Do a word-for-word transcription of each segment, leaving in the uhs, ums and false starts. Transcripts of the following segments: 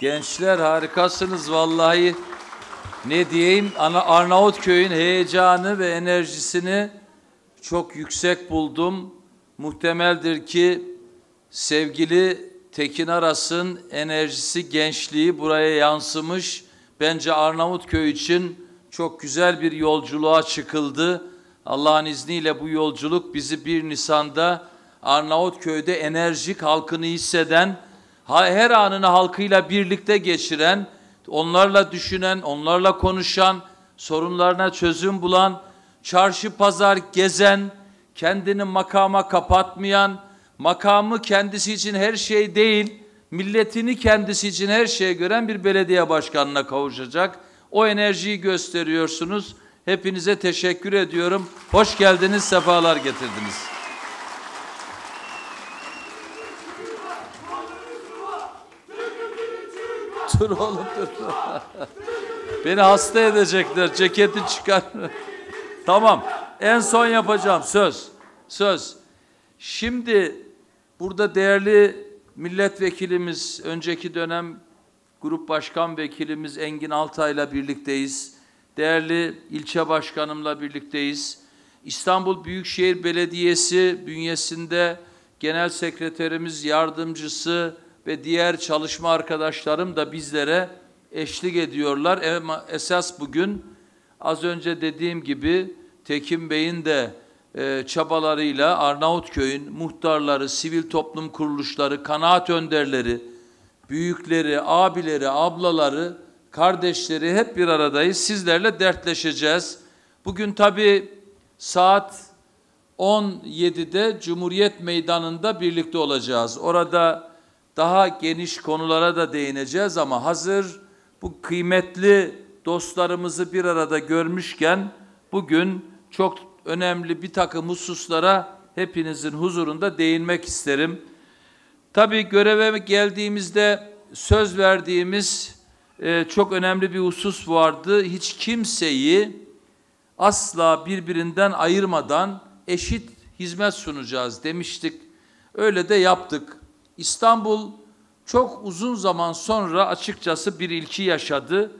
Gençler harikasınız vallahi. Ne diyeyim? Arnavutköy'ün heyecanı ve enerjisini çok yüksek buldum. Muhtemeldir ki sevgili Tekin Aras'ın enerjisi, gençliği buraya yansımış. Bence Arnavutköy için çok güzel bir yolculuğa çıkıldı. Allah'ın izniyle bu yolculuk bizi bir Nisan'da Arnavutköy'de enerjik, halkını hisseden, her anını halkıyla birlikte geçiren, onlarla düşünen, onlarla konuşan, sorunlarına çözüm bulan, çarşı pazar gezen, kendini makama kapatmayan, makamı kendisi için her şey değil, milletini kendisi için her şeye gören bir belediye başkanına kavuşacak. O enerjiyi gösteriyorsunuz. Hepinize teşekkür ediyorum. Hoş geldiniz, sefalar getirdiniz. Dur oğlum, dur. Beni hasta edecekler. Ceketi çıkar. Tamam. En son yapacağım. Söz. Söz. Şimdi burada değerli milletvekilimiz, önceki dönem grup başkan vekilimiz Engin Altay'la birlikteyiz. Değerli ilçe başkanımla birlikteyiz. İstanbul Büyükşehir Belediyesi bünyesinde genel sekreterimiz, yardımcısı ve diğer çalışma arkadaşlarım da bizlere eşlik ediyorlar. Ama esas bugün az önce dediğim gibi Tekin Bey'in de e, çabalarıyla Arnavutköy'ün muhtarları, sivil toplum kuruluşları, kanaat önderleri, büyükleri, abileri, ablaları, kardeşleri hep bir aradayız. Sizlerle dertleşeceğiz. Bugün tabii saat on yedide Cumhuriyet Meydanı'nda birlikte olacağız. Orada daha geniş konulara da değineceğiz ama hazır bu kıymetli dostlarımızı bir arada görmüşken bugün çok önemli bir takım hususlara hepinizin huzurunda değinmek isterim. Tabii göreve geldiğimizde söz verdiğimiz e, çok önemli bir husus vardı. Hiç kimseyi asla birbirinden ayırmadan eşit hizmet sunacağız demiştik. Öyle de yaptık. İstanbul çok uzun zaman sonra açıkçası bir ilki yaşadı.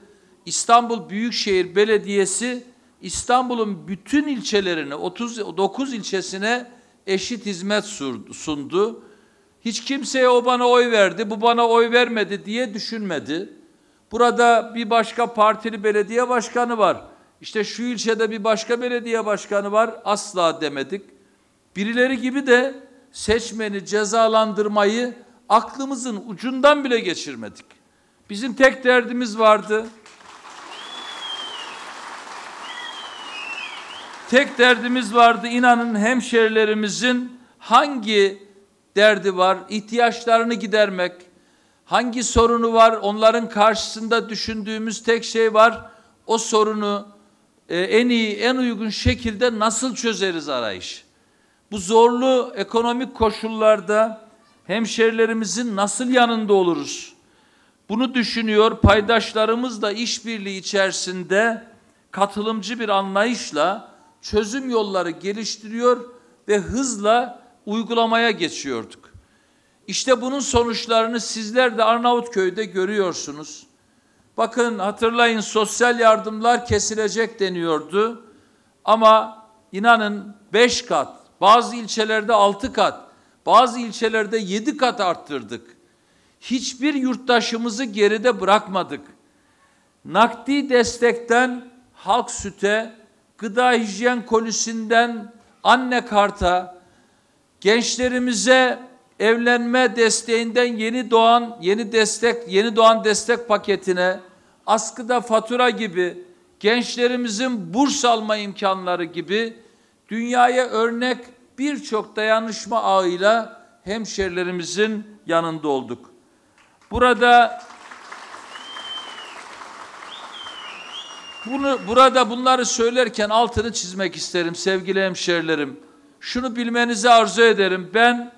İstanbul Büyükşehir Belediyesi İstanbul'un bütün ilçelerine, otuz dokuz ilçesine eşit hizmet sundu. Hiç kimseye o bana oy verdi, bu bana oy vermedi diye düşünmedi. Burada bir başka partili belediye başkanı var. İşte şu ilçede bir başka belediye başkanı var. Asla demedik. Birileri gibi de seçmeni cezalandırmayı aklımızın ucundan bile geçirmedik. Bizim tek derdimiz vardı. Tek derdimiz vardı. İnanın hemşerilerimizin hangi derdi var? İhtiyaçlarını gidermek. Hangi sorunu var? Onların karşısında düşündüğümüz tek şey var. O sorunu en iyi, en uygun şekilde nasıl çözeriz arayışı. Bu zorlu ekonomik koşullarda hemşerilerimizin nasıl yanında oluruz? Bunu düşünüyor, paydaşlarımızla işbirliği içerisinde katılımcı bir anlayışla çözüm yolları geliştiriyor ve hızla uygulamaya geçiyorduk. İşte bunun sonuçlarını sizler de Arnavutköy'de görüyorsunuz. Bakın, hatırlayın, sosyal yardımlar kesilecek deniyordu ama inanın beş kat, bazı ilçelerde altı kat, bazı ilçelerde yedi kat arttırdık. Hiçbir yurttaşımızı geride bırakmadık. Nakdi destekten halk süte, gıda hijyen kolisinden anne karta, gençlerimize evlenme desteğinden yeni doğan yeni destek yeni doğan destek paketine, askıda fatura gibi, gençlerimizin burs alma imkanları gibi dünyaya örnek birçok dayanışma ağıyla hemşerilerimizin yanında olduk. Burada bunu burada bunları söylerken altını çizmek isterim sevgili hemşerilerim. Şunu bilmenizi arzu ederim. Ben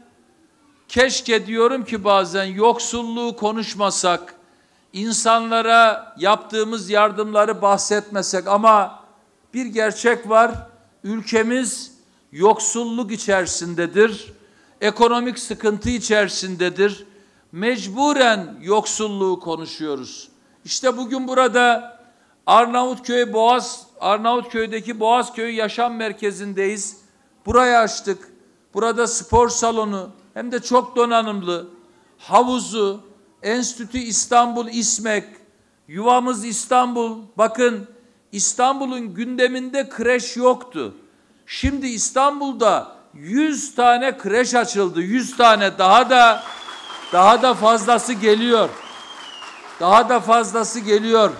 keşke diyorum ki bazen yoksulluğu konuşmasak, insanlara yaptığımız yardımları bahsetmesek ama bir gerçek var. Ülkemiz yoksulluk içerisindedir, ekonomik sıkıntı içerisindedir. mecburen yoksulluğu konuşuyoruz. İşte bugün burada Arnavutköy Boğaz Arnavutköy'deki Boğazköy Yaşam Merkezi'ndeyiz. Burayı açtık. Burada spor salonu, hem de çok donanımlı, havuzu, Enstitü İstanbul İSMEK, Yuvamız İstanbul. Bakın, İstanbul'un gündeminde kreş yoktu. Şimdi İstanbul'da yüz tane kreş açıldı. yüz tane, daha da daha da fazlası geliyor. Daha da fazlası geliyor.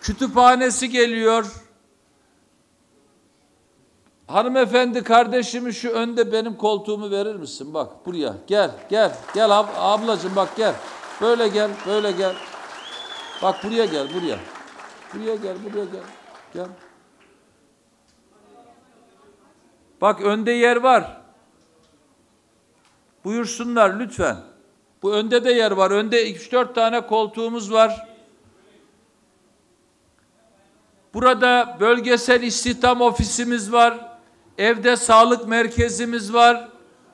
Kütüphanesi geliyor. Hanımefendi kardeşimi şu önde benim koltuğumu verir misin? Bak buraya gel gel gel ab ablacığım bak gel. Böyle gel böyle gel. Bak buraya gel buraya. Buraya gel buraya gel. Gel. Bak önde yer var. Buyursunlar lütfen. Bu önde de yer var. Önde üç dört tane koltuğumuz var. Burada bölgesel istihdam ofisimiz var. Evde sağlık merkezimiz var.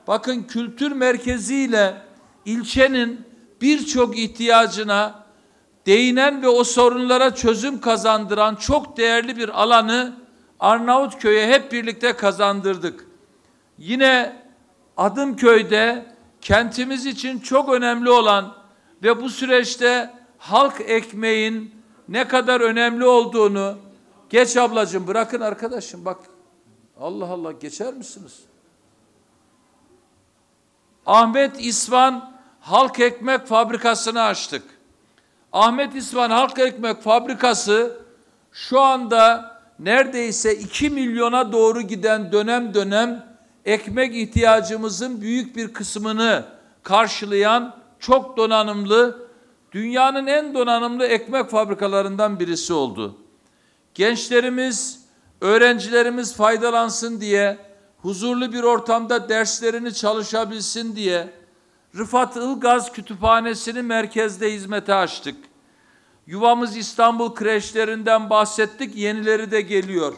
Bakın, kültür merkeziyle ilçenin birçok ihtiyacına değinen ve o sorunlara çözüm kazandıran çok değerli bir alanı Arnavutköy'e hep birlikte kazandırdık. Yine Hadımköy'de kentimiz için çok önemli olan ve bu süreçte halk ekmeğin ne kadar önemli olduğunu, geç ablacığım bırakın arkadaşım bak. Allah Allah, geçer misiniz? Ahmet İsvan Halk Ekmek Fabrikası'nı açtık. Ahmet İsvan Halk Ekmek Fabrikası şu anda neredeyse iki milyona doğru giden dönem dönem ekmek ihtiyacımızın büyük bir kısmını karşılayan çok donanımlı, dünyanın en donanımlı ekmek fabrikalarından birisi oldu. Gençlerimiz, öğrencilerimiz faydalansın diye, huzurlu bir ortamda derslerini çalışabilsin diye Rıfat Ilgaz Kütüphanesi'ni merkezde hizmete açtık. Yuvamız İstanbul kreşlerinden bahsettik, yenileri de geliyor.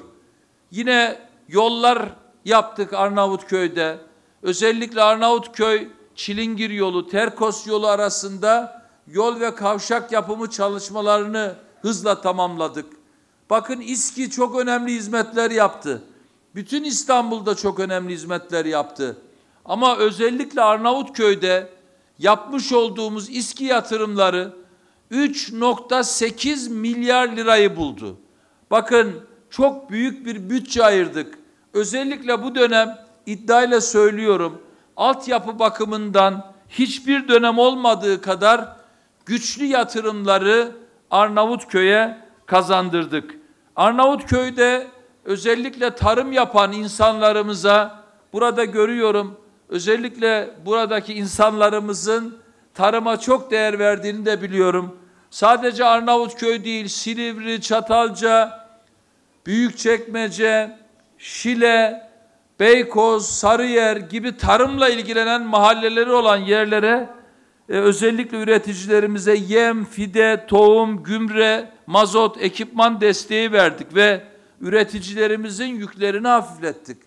Yine yollar yaptık Arnavutköy'de. Özellikle Arnavutköy Çilingir yolu, Terkos yolu arasında yol ve kavşak yapımı çalışmalarını hızla tamamladık. Bakın, İSKİ çok önemli hizmetler yaptı. Bütün İstanbul'da çok önemli hizmetler yaptı. Ama özellikle Arnavutköy'de yapmış olduğumuz İSKİ yatırımları üç nokta sekiz milyar lirayı buldu. Bakın, çok büyük bir bütçe ayırdık. Özellikle bu dönem iddiayla söylüyorum, altyapı bakımından hiçbir dönem olmadığı kadar güçlü yatırımları Arnavutköy'e kazandırdık. Arnavutköy'de özellikle tarım yapan insanlarımıza, burada görüyorum, özellikle buradaki insanlarımızın tarıma çok değer verdiğini de biliyorum. Sadece Arnavutköy değil, Silivri, Çatalca, Büyükçekmece, Şile, Beykoz, Sarıyer gibi tarımla ilgilenen mahalleleri olan yerlere Ee, özellikle üreticilerimize yem, fide, tohum, gübre, mazot, ekipman desteği verdik ve üreticilerimizin yüklerini hafiflettik.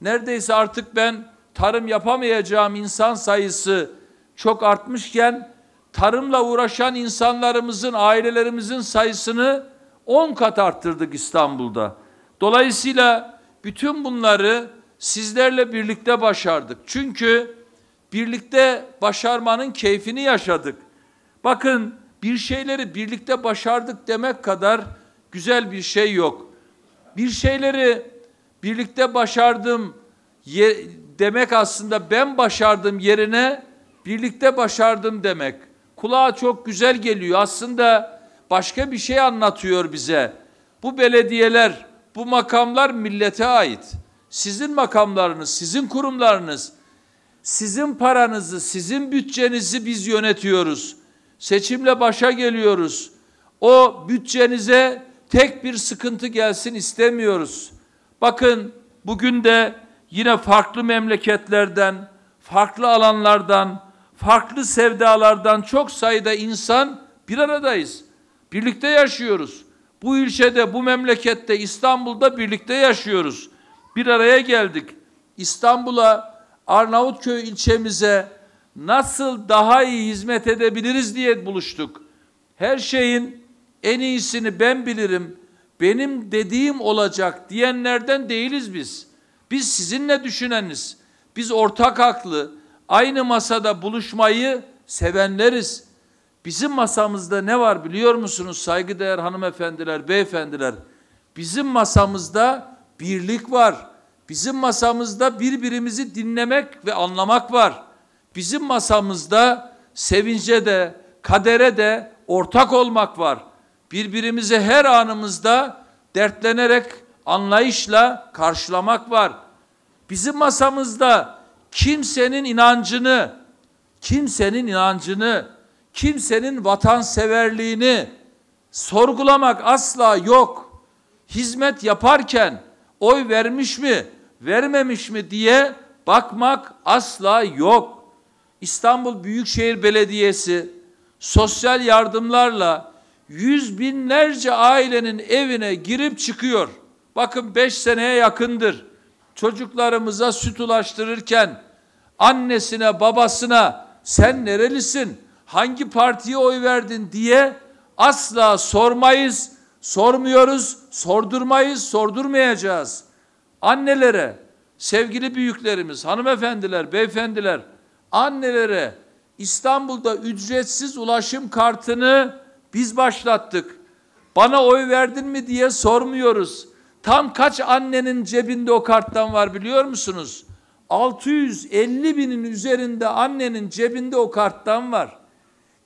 Neredeyse artık ben tarım yapamayacağım insan sayısı çok artmışken tarımla uğraşan insanlarımızın, ailelerimizin sayısını on kat arttırdık İstanbul'da. Dolayısıyla bütün bunları sizlerle birlikte başardık. Çünkü birlikte başarmanın keyfini yaşadık. Bakın, bir şeyleri birlikte başardık demek kadar güzel bir şey yok. Bir şeyleri birlikte başardım demek aslında ben başardım yerine birlikte başardım demek. Kulağa çok güzel geliyor. Aslında başka bir şey anlatıyor bize. Bu belediyeler, bu makamlar millete ait. Sizin makamlarınız, sizin kurumlarınız, sizin paranızı, sizin bütçenizi biz yönetiyoruz. Seçimle başa geliyoruz. O bütçenize tek bir sıkıntı gelsin istemiyoruz. Bakın, bugün de yine farklı memleketlerden, farklı alanlardan, farklı sevdalardan çok sayıda insan bir aradayız. Birlikte yaşıyoruz. Bu ilçede, bu memlekette, İstanbul'da birlikte yaşıyoruz. Bir araya geldik. İstanbul'a, Arnavutköy ilçemize nasıl daha iyi hizmet edebiliriz diye buluştuk. Her şeyin en iyisini ben bilirim, benim dediğim olacak diyenlerden değiliz biz. Biz sizinle düşüneniz, biz ortak aklı, aynı masada buluşmayı sevenleriz. Bizim masamızda ne var biliyor musunuz saygıdeğer hanımefendiler, beyefendiler? Bizim masamızda birlik var. Bizim masamızda birbirimizi dinlemek ve anlamak var. Bizim masamızda sevince de, kadere de ortak olmak var. Birbirimizi her anımızda dertlenerek, anlayışla karşılamak var. Bizim masamızda kimsenin inancını, kimsenin inancını, kimsenin vatanseverliğini sorgulamak asla yok. Hizmet yaparken oy vermiş mi, vermemiş mi diye bakmak asla yok. İstanbul Büyükşehir Belediyesi sosyal yardımlarla yüz binlerce ailenin evine girip çıkıyor. Bakın beş seneye yakındır. Çocuklarımıza süt ulaştırırken annesine, babasına sen nerelisin, hangi partiye oy verdin diye asla sormayız, sormuyoruz, sordurmayız, sordurmayacağız. Annelere, sevgili büyüklerimiz, hanımefendiler, beyefendiler, annelere İstanbul'da ücretsiz ulaşım kartını biz başlattık. Bana oy verdin mi diye sormuyoruz. Tam kaç annenin cebinde o karttan var biliyor musunuz? altı yüz elli binin üzerinde annenin cebinde o karttan var.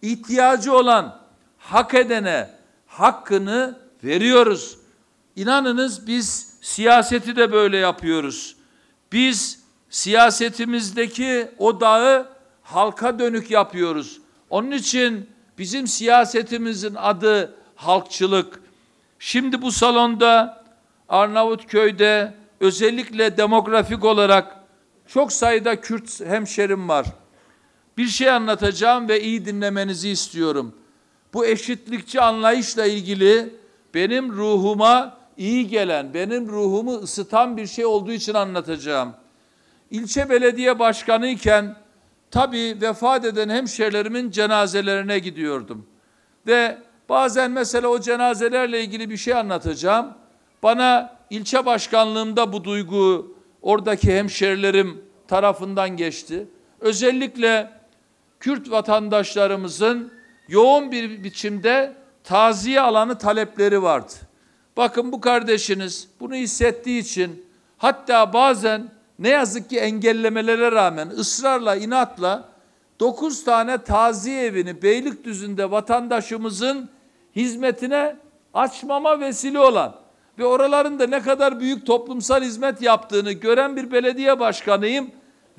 İhtiyacı olan, hak edene hakkını veriyoruz. İnanınız biz siyaseti de böyle yapıyoruz. Biz siyasetimizdeki o dağı halka dönük yapıyoruz. Onun için bizim siyasetimizin adı halkçılık. Şimdi bu salonda Arnavutköy'de özellikle demografik olarak çok sayıda Kürt hemşerim var. Bir şey anlatacağım ve iyi dinlemenizi istiyorum. Bu eşitlikçi anlayışla ilgili benim ruhuma iyi gelen, benim ruhumu ısıtan bir şey olduğu için anlatacağım. İlçe belediye başkanı iken tabii vefat eden hemşerilerimin cenazelerine gidiyordum. Ve bazen mesela o cenazelerle ilgili bir şey anlatacağım. Bana ilçe başkanlığımda bu duygu oradaki hemşerilerim tarafından geçti. Özellikle Kürt vatandaşlarımızın yoğun bir biçimde taziye alanı talepleri vardı. Bakın bu kardeşiniz bunu hissettiği için hatta bazen ne yazık ki engellemelere rağmen ısrarla, inatla dokuz tane taziye evini Beylikdüzü'nde vatandaşımızın hizmetine açmama vesile olan ve oralarında ne kadar büyük toplumsal hizmet yaptığını gören bir belediye başkanıyım.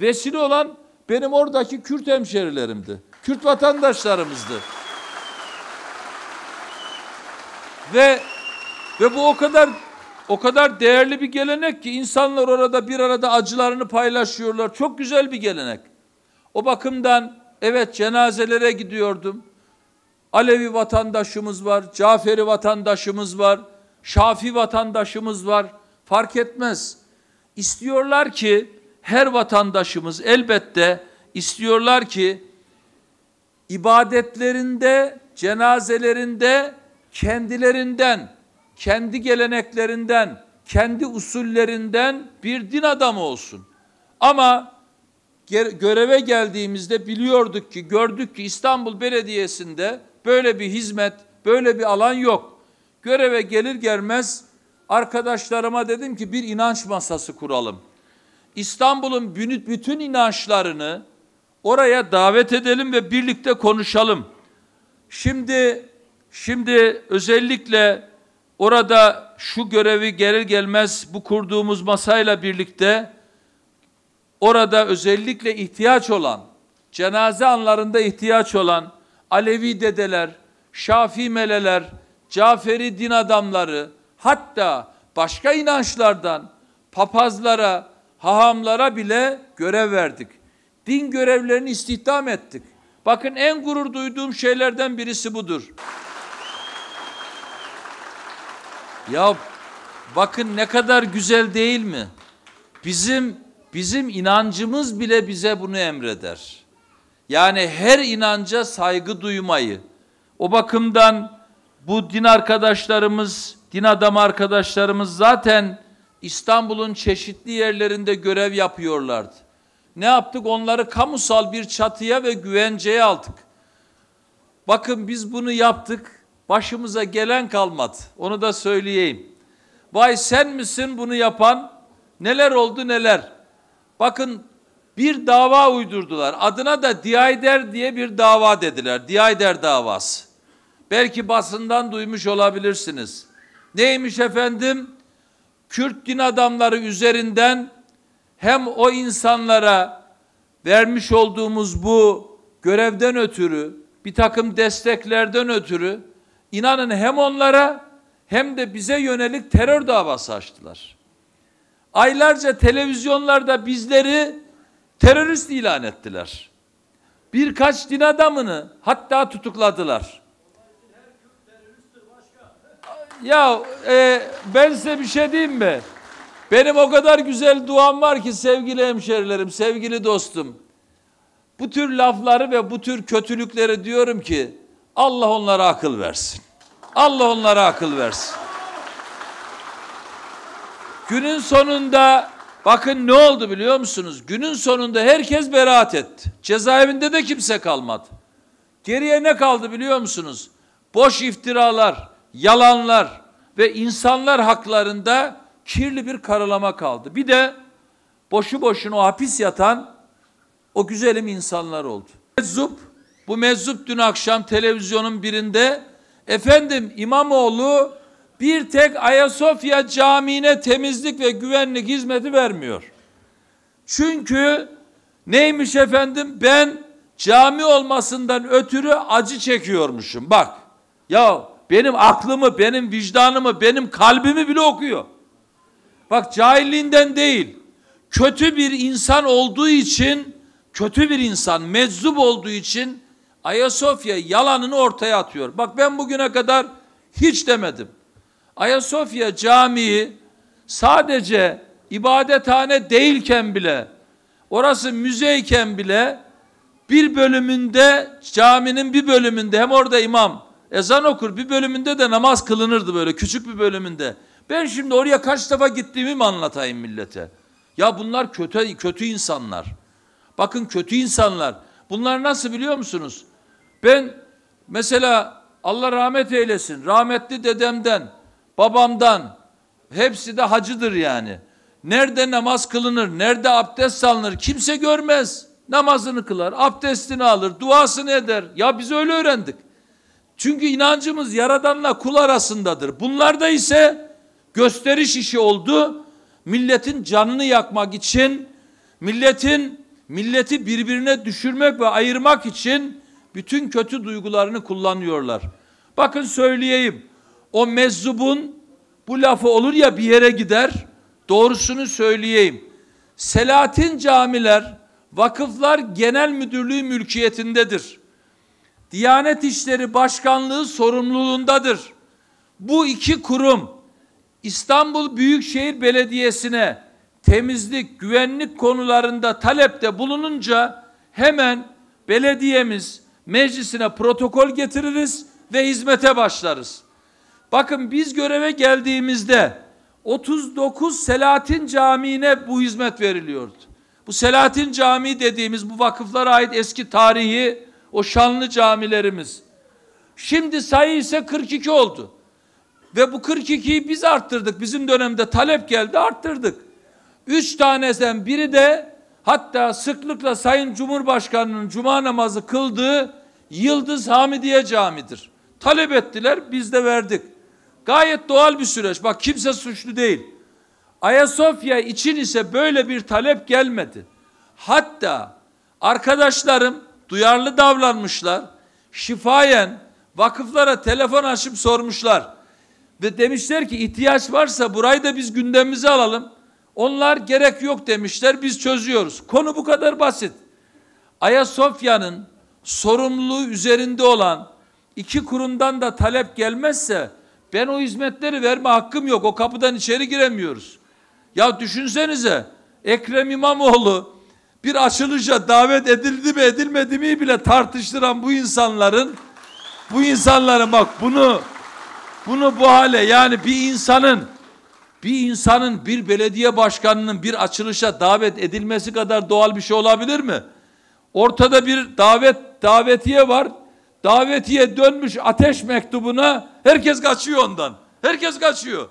Vesile olan benim oradaki Kürt hemşerilerimdi. Kürt vatandaşlarımızdı. Ve ve bu o kadar o kadar değerli bir gelenek ki insanlar orada bir arada acılarını paylaşıyorlar. Çok güzel bir gelenek. O bakımdan evet cenazelere gidiyordum. Alevi vatandaşımız var, Caferi vatandaşımız var, Şafii vatandaşımız var. Fark etmez. İstiyorlar ki her vatandaşımız elbette istiyorlar ki ibadetlerinde, cenazelerinde kendilerinden, kendi geleneklerinden, kendi usullerinden bir din adamı olsun. Ama göreve geldiğimizde biliyorduk ki, gördük ki İstanbul Belediyesi'nde böyle bir hizmet, böyle bir alan yok. Göreve gelir gelmez arkadaşlarıma dedim ki bir inanç masası kuralım. İstanbul'un bütün inançlarını oraya davet edelim ve birlikte konuşalım. Şimdi şimdi özellikle orada şu görevi gelir gelmez bu kurduğumuz masayla birlikte orada özellikle ihtiyaç olan, cenaze anlarında ihtiyaç olan Alevi dedeler, Şafii meleler, Caferi din adamları, hatta başka inançlardan papazlara, hahamlara bile görev verdik. Din görevlerini istihdam ettik. Bakın en gurur duyduğum şeylerden birisi budur. Ya bakın ne kadar güzel değil mi? Bizim bizim inancımız bile bize bunu emreder. Yani her inanca saygı duymayı. O bakımdan bu din arkadaşlarımız, din adamı arkadaşlarımız zaten İstanbul'un çeşitli yerlerinde görev yapıyorlardı. Ne yaptık? Onları kamusal bir çatıya ve güvenceye aldık. Bakın biz bunu yaptık, başımıza gelen kalmadı. Onu da söyleyeyim. Vay sen misin bunu yapan? Neler oldu neler? Bakın bir dava uydurdular. Adına da DİAYDER diye bir dava dediler. DİAYDER davası. Belki basından duymuş olabilirsiniz. Neymiş efendim? Kürt din adamları üzerinden hem o insanlara vermiş olduğumuz bu görevden ötürü, bir takım desteklerden ötürü inanın hem onlara hem de bize yönelik terör davası açtılar. Aylarca televizyonlarda bizleri terörist ilan ettiler. Birkaç din adamını hatta tutukladılar. Ya e, ben size bir şey diyeyim mi? Benim o kadar güzel duam var ki sevgili hemşerilerim, sevgili dostum. Bu tür lafları ve bu tür kötülükleri diyorum ki Allah onlara akıl versin. Allah onlara akıl versin. Günün sonunda bakın ne oldu biliyor musunuz? Günün sonunda herkes beraat etti. Cezaevinde de kimse kalmadı. Geriye ne kaldı biliyor musunuz? Boş iftiralar, yalanlar ve insanlar haklarında kirli bir karalama kaldı. Bir de boşu boşuna o hapis yatan o güzelim insanlar oldu. Meczup, bu meczup dün akşam televizyonun birinde efendim İmamoğlu bir tek Ayasofya Camii'ne temizlik ve güvenlik hizmeti vermiyor. Çünkü neymiş efendim ben cami olmasından ötürü acı çekiyormuşum. Bak ya benim aklımı, benim vicdanımı, benim kalbimi bile okuyor. Bak cahilliğinden değil, kötü bir insan olduğu için, kötü bir insan, meczup olduğu için Ayasofya yalanını ortaya atıyor. Bak ben bugüne kadar hiç demedim. Ayasofya Camii sadece ibadethane değilken bile, orası müzeyken bile bir bölümünde, caminin bir bölümünde hem orada imam ezan okur, bir bölümünde de namaz kılınırdı böyle küçük bir bölümünde. Ben şimdi oraya kaç defa gittiğimi mi anlatayım millete? Ya bunlar kötü kötü insanlar. Bakın kötü insanlar. Bunlar nasıl biliyor musunuz? Ben mesela Allah rahmet eylesin. Rahmetli dedemden, babamdan hepsi de hacıdır yani. Nerede namaz kılınır, nerede abdest alınır kimse görmez. Namazını kılar, abdestini alır, duasını eder. Ya biz öyle öğrendik. Çünkü inancımız Yaradan'la kul arasındadır. Bunlarda ise gösteriş işi oldu. Milletin canını yakmak için, milletin milleti birbirine düşürmek ve ayırmak için bütün kötü duygularını kullanıyorlar. Bakın söyleyeyim. O mezzubun bu lafı olur ya bir yere gider. Doğrusunu söyleyeyim. Selatin camiler Vakıflar Genel Müdürlüğü mülkiyetindedir. Diyanet İşleri Başkanlığı sorumluluğundadır. Bu iki kurum İstanbul Büyükşehir Belediyesi'ne temizlik, güvenlik konularında talepte bulununca hemen belediyemiz meclisine protokol getiririz ve hizmete başlarız. Bakın biz göreve geldiğimizde otuz dokuz Selatin Camii'ne bu hizmet veriliyordu. Bu Selatin Camii dediğimiz bu vakıflara ait eski tarihi o şanlı camilerimiz. Şimdi sayı ise kırk iki oldu. Ve bu kırk ikiyi biz arttırdık. Bizim dönemde talep geldi arttırdık. Üç tanesinden biri de hatta sıklıkla Sayın Cumhurbaşkanı'nın cuma namazı kıldığı Yıldız Hamidiye Camii'dir. Talep ettiler biz de verdik. Gayet doğal bir süreç. Bak kimse suçlu değil. Ayasofya için ise böyle bir talep gelmedi. Hatta arkadaşlarım duyarlı davranmışlar. Şifayen vakıflara telefon açıp sormuşlar. Ve demişler ki ihtiyaç varsa burayı da biz gündemimize alalım. Onlar gerek yok demişler biz çözüyoruz. Konu bu kadar basit. Ayasofya'nın sorumluluğu üzerinde olan iki kurumdan da talep gelmezse ben o hizmetleri verme hakkım yok. O kapıdan içeri giremiyoruz. Ya düşünsenize Ekrem İmamoğlu bir açılışa davet edildi mi edilmedi mi bile tartıştıran bu insanların bu insanların bak bunu bunu bu hale, yani bir insanın bir insanın bir belediye başkanının bir açılışa davet edilmesi kadar doğal bir şey olabilir mi? Ortada bir davet davetiye var. Davetiye dönmüş ateş mektubuna, herkes kaçıyor ondan. Herkes kaçıyor.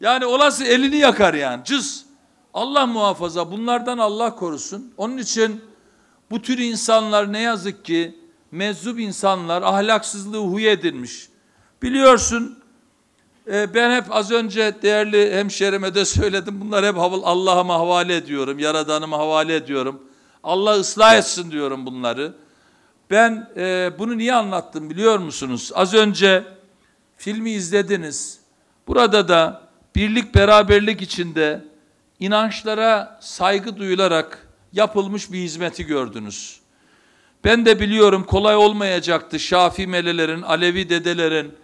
Yani olası elini yakar yani. Cız. Allah muhafaza, bunlardan Allah korusun. Onun için bu tür insanlar ne yazık ki meczup insanlar, ahlaksızlığı huy edinmiş. Biliyorsun e, ben hep az önce değerli hemşerime de söyledim. Bunlar hep Allah'a havale ediyorum. Yaradanıma havale ediyorum. Allah ıslah etsin diyorum bunları. Ben e, bunu niye anlattım biliyor musunuz? Az önce filmi izlediniz. Burada da birlik beraberlik içinde inançlara saygı duyularak yapılmış bir hizmeti gördünüz. Ben de biliyorum kolay olmayacaktı Şafii melelerin, Alevi dedelerin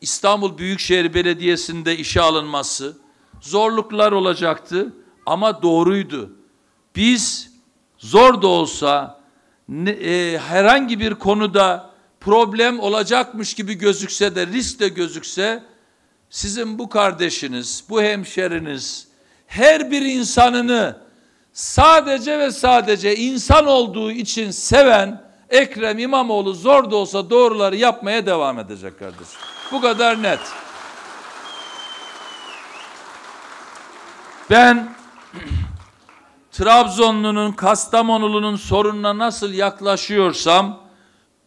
İstanbul Büyükşehir Belediyesi'nde işe alınması. Zorluklar olacaktı ama doğruydu. Biz zor da olsa ne, e, herhangi bir konuda problem olacakmış gibi gözükse de, risk de gözükse, sizin bu kardeşiniz, bu hemşeriniz, her bir insanını sadece ve sadece insan olduğu için seven Ekrem İmamoğlu zor da olsa doğruları yapmaya devam edecek kardeşim. Bu kadar net. Ben Trabzonlu'nun, Kastamonulu'nun sorununa nasıl yaklaşıyorsam,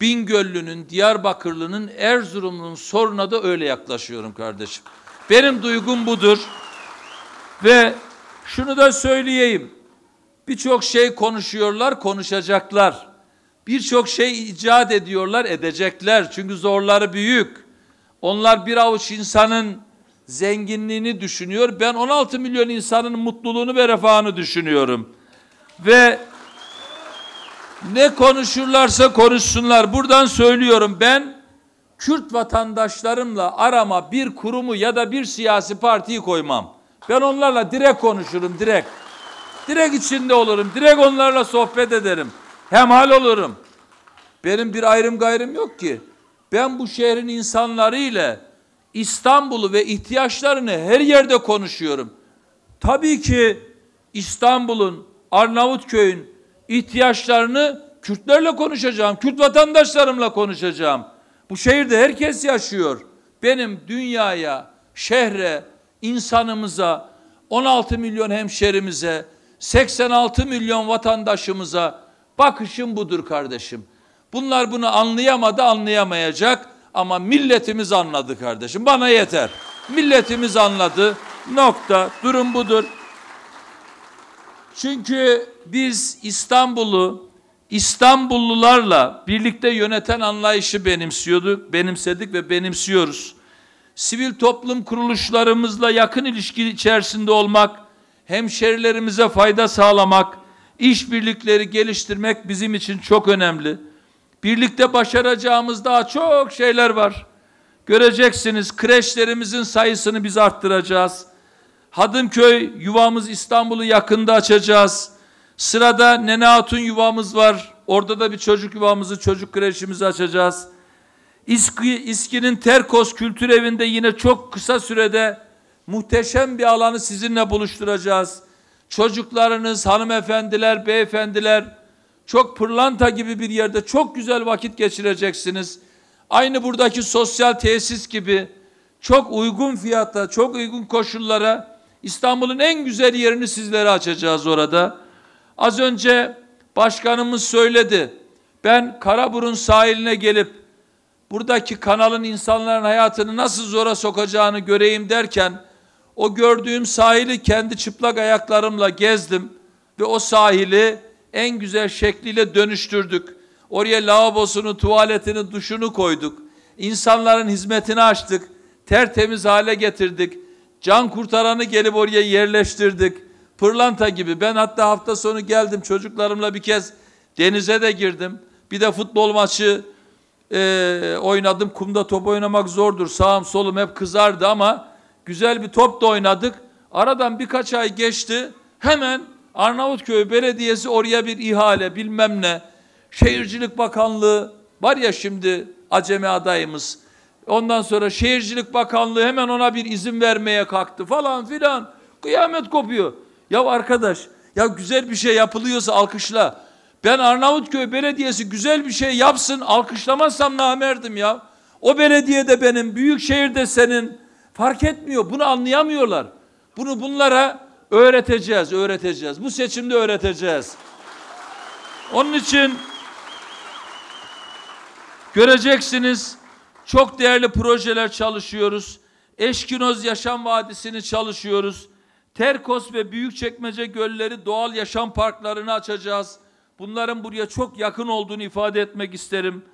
Bingöllü'nün, Diyarbakırlı'nın, Erzurumlu'nun sorununa da öyle yaklaşıyorum kardeşim. Benim duygum budur. Ve şunu da söyleyeyim. Birçok şey konuşuyorlar, konuşacaklar. Birçok şey icat ediyorlar, edecekler. Çünkü zorları büyük. Onlar bir avuç insanın zenginliğini düşünüyor. Ben on altı milyon insanın mutluluğunu ve refahını düşünüyorum. Ve ne konuşurlarsa konuşsunlar. Buradan söylüyorum, ben Kürt vatandaşlarımla arama bir kurumu ya da bir siyasi partiyi koymam. Ben onlarla direkt konuşurum, direkt. Direkt içinde olurum, direkt onlarla sohbet ederim. Hemhal olurum. Benim bir ayrım gayrım yok ki. Ben bu şehrin insanlarıyla İstanbul'u ve ihtiyaçlarını her yerde konuşuyorum. Tabii ki İstanbul'un, Arnavutköy'ün ihtiyaçlarını Kürtlerle konuşacağım, Kürt vatandaşlarımla konuşacağım. Bu şehirde herkes yaşıyor. Benim dünyaya, şehre, insanımıza, on altı milyon hemşerimize, seksen altı milyon vatandaşımıza bakışım budur kardeşim. Bunlar bunu anlayamadı, anlayamayacak ama milletimiz anladı kardeşim. Bana yeter. Milletimiz anladı. Nokta. Durum budur. Çünkü biz İstanbul'u İstanbullularla birlikte yöneten anlayışı benimsiyorduk, benimsedik ve benimsiyoruz. Sivil toplum kuruluşlarımızla yakın ilişki içerisinde olmak, hemşerilerimize fayda sağlamak, işbirlikleri geliştirmek bizim için çok önemli. Birlikte başaracağımız daha çok şeyler var. Göreceksiniz, kreşlerimizin sayısını biz arttıracağız. Hadımköy yuvamız İstanbul'u yakında açacağız. Sırada Nene Hatun yuvamız var. Orada da bir çocuk yuvamızı, çocuk kreşimizi açacağız. İSKİ, İSKİ'nin Terkos Kültür Evi'nde yine çok kısa sürede muhteşem bir alanı sizinle buluşturacağız. Çocuklarınız, hanımefendiler, beyefendiler çok pırlanta gibi bir yerde çok güzel vakit geçireceksiniz. Aynı buradaki sosyal tesis gibi çok uygun fiyata, çok uygun koşullara İstanbul'un en güzel yerini sizlere açacağız orada. Az önce başkanımız söyledi. Ben Karaburun sahiline gelip buradaki kanalın insanların hayatını nasıl zora sokacağını göreyim derken, o gördüğüm sahili kendi çıplak ayaklarımla gezdim ve o sahili en güzel şekliyle dönüştürdük. Oraya lavabosunu, tuvaletini, duşunu koyduk. İnsanların hizmetini açtık. Tertemiz hale getirdik. Can kurtaranı gelip oraya yerleştirdik. Pırlanta gibi. Ben hatta hafta sonu geldim, çocuklarımla bir kez denize de girdim. Bir de futbol maçı Ee, oynadım. Kumda top oynamak zordur. Sağım solum hep kızardı ama güzel bir top da oynadık. Aradan birkaç ay geçti. Hemen Arnavutköy Belediyesi oraya bir ihale, bilmem ne. Şehircilik Bakanlığı var ya şimdi, acemi adayımız. Ondan sonra Şehircilik Bakanlığı hemen ona bir izin vermeye kalktı falan filan. Kıyamet kopuyor. Ya arkadaş, ya güzel bir şey yapılıyorsa alkışla. Ben Arnavutköy Belediyesi güzel bir şey yapsın, alkışlamazsam namerdim ya. O belediyede benim, büyükşehirde senin, fark etmiyor. Bunu anlayamıyorlar. Bunu bunlara öğreteceğiz, öğreteceğiz. Bu seçimde öğreteceğiz. Onun için göreceksiniz, çok değerli projeler çalışıyoruz. Eşkinoz Yaşam Vadisi'ni çalışıyoruz. Terkos ve Büyükçekmece gölleri doğal yaşam parklarını açacağız. Bunların buraya çok yakın olduğunu ifade etmek isterim.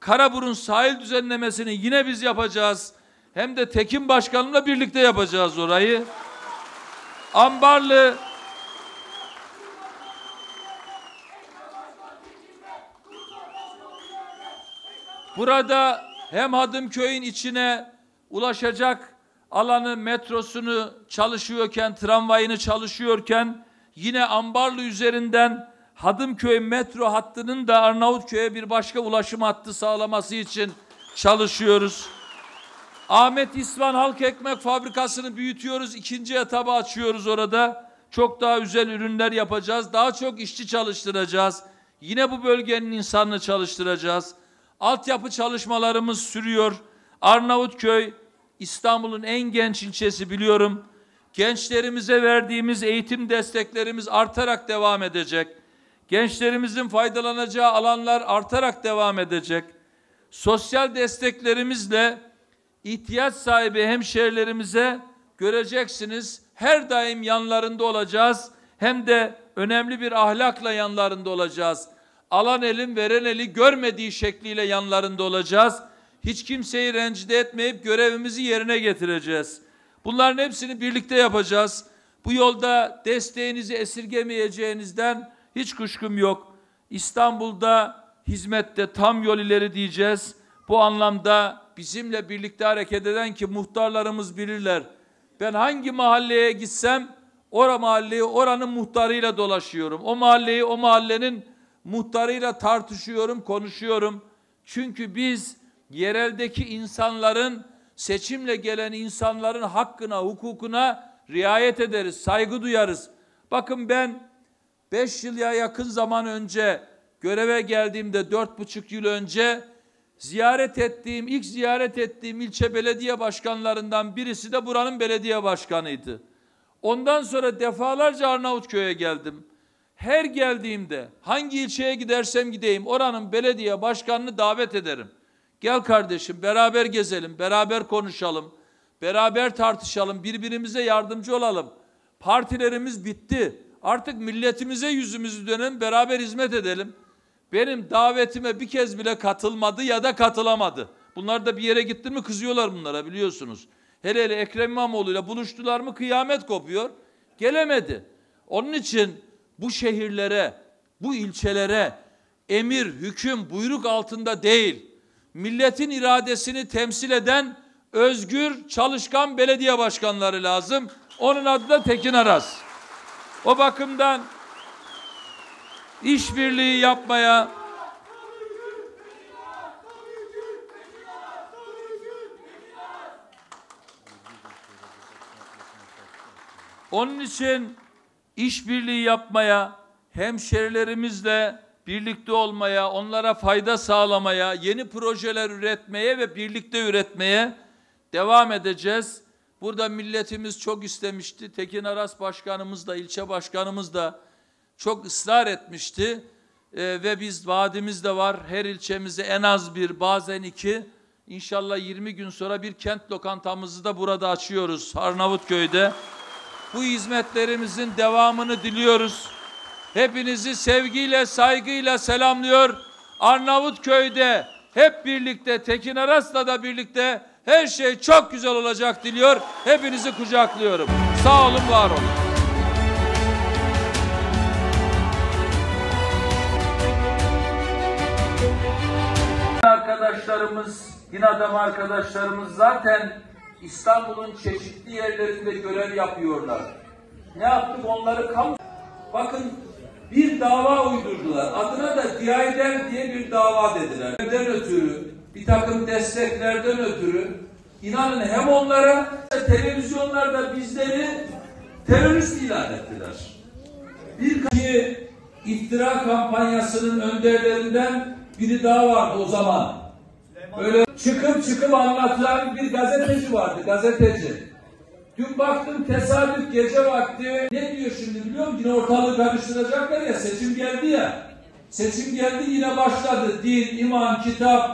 Karaburun sahil düzenlemesini yine biz yapacağız. Hem de Tekin Başkanımla birlikte yapacağız orayı. Ambarlı burada hem Hadımköy'ün içine ulaşacak alanı, metrosunu çalışıyorken, tramvayını çalışıyorken, yine Ambarlı üzerinden Hadımköy metro hattının da Arnavutköy'e bir başka ulaşım hattı sağlaması için çalışıyoruz. Ahmet İsvan Halk Ekmek Fabrikası'nı büyütüyoruz. İkinci etabı açıyoruz orada. Çok daha güzel ürünler yapacağız. Daha çok işçi çalıştıracağız. Yine bu bölgenin insanını çalıştıracağız. Altyapı çalışmalarımız sürüyor. Arnavutköy, İstanbul'un en genç ilçesi biliyorum. Gençlerimize verdiğimiz eğitim desteklerimiz artarak devam edecek. Gençlerimizin faydalanacağı alanlar artarak devam edecek. Sosyal desteklerimizle ihtiyaç sahibi hemşehrilerimize göreceksiniz, her daim yanlarında olacağız. Hem de önemli bir ahlakla yanlarında olacağız. Alan elin veren eli görmediği şekliyle yanlarında olacağız. Hiç kimseyi rencide etmeyip görevimizi yerine getireceğiz. Bunların hepsini birlikte yapacağız. Bu yolda desteğinizi esirgemeyeceğinizden hiç kuşkum yok. İstanbul'da hizmette tam yol ileri diyeceğiz. Bu anlamda bizimle birlikte hareket eden ki muhtarlarımız bilirler. Ben hangi mahalleye gitsem ora mahalleyi oranın muhtarıyla dolaşıyorum. O mahalleyi o mahallenin muhtarıyla tartışıyorum, konuşuyorum. Çünkü biz yereldeki insanların, seçimle gelen insanların hakkına, hukukuna riayet ederiz, saygı duyarız. Bakın ben beş yıla yakın zaman önce, göreve geldiğimde dört buçuk yıl önce ziyaret ettiğim, ilk ziyaret ettiğim ilçe belediye başkanlarından birisi de buranın belediye başkanıydı. Ondan sonra defalarca Arnavutköy'e geldim. Her geldiğimde hangi ilçeye gidersem gideyim oranın belediye başkanını davet ederim. Gel kardeşim, beraber gezelim, beraber konuşalım, beraber tartışalım, birbirimize yardımcı olalım. Partilerimiz bitti. Artık milletimize yüzümüzü dönelim, beraber hizmet edelim. Benim davetime bir kez bile katılmadı ya da katılamadı. Bunlar da bir yere gitti mi kızıyorlar bunlara, biliyorsunuz. Hele hele Ekrem İmamoğlu'yla buluştular mı kıyamet kopuyor. Gelemedi. Onun için bu şehirlere, bu ilçelere emir, hüküm, buyruk altında değil, milletin iradesini temsil eden özgür, çalışkan belediye başkanları lazım. Onun adı da Tekin Aras. O bakımdan işbirliği yapmaya, onun için işbirliği yapmaya, hemşerilerimizle birlikte olmaya, onlara fayda sağlamaya, yeni projeler üretmeye ve birlikte üretmeye devam edeceğiz. Burada milletimiz çok istemişti. Tekin Aras Başkanımız da, ilçe başkanımız da çok ısrar etmişti ee, ve biz vaadimiz de var. Her ilçemize en az bir, bazen iki, inşallah yirmi gün sonra bir kent lokantamızı da burada açıyoruz Arnavutköy'de. Bu hizmetlerimizin devamını diliyoruz. Hepinizi sevgiyle, saygıyla selamlıyor. Arnavutköy'de hep birlikte, Tekin Aras'la da birlikte her şey çok güzel olacak diliyor. Hepinizi kucaklıyorum. Sağ olun, var olun. Arkadaşlarımız, din adamı arkadaşlarımız zaten İstanbul'un çeşitli yerlerinde görev yapıyorlar. Ne yaptık onları kamu Bakın bir dava uydurdular. Adına da DİAYDER diye bir dava dediler. Nereden ötürü, bir takım desteklerden ötürü inanın hem onlara televizyonlarda bizleri terörist ilan ettiler. Bir iftira kampanyasının önderlerinden biri daha vardı o zaman. Böyle çıkıp çıkıp anlatılan bir gazeteci vardı, gazeteci. Dün baktım tesadüf gece vakti. Ne diyor şimdi biliyor musun? Yine ortalığı karıştıracaklar ya, seçim geldi ya. Seçim geldi yine başladı. Din, iman, kitap.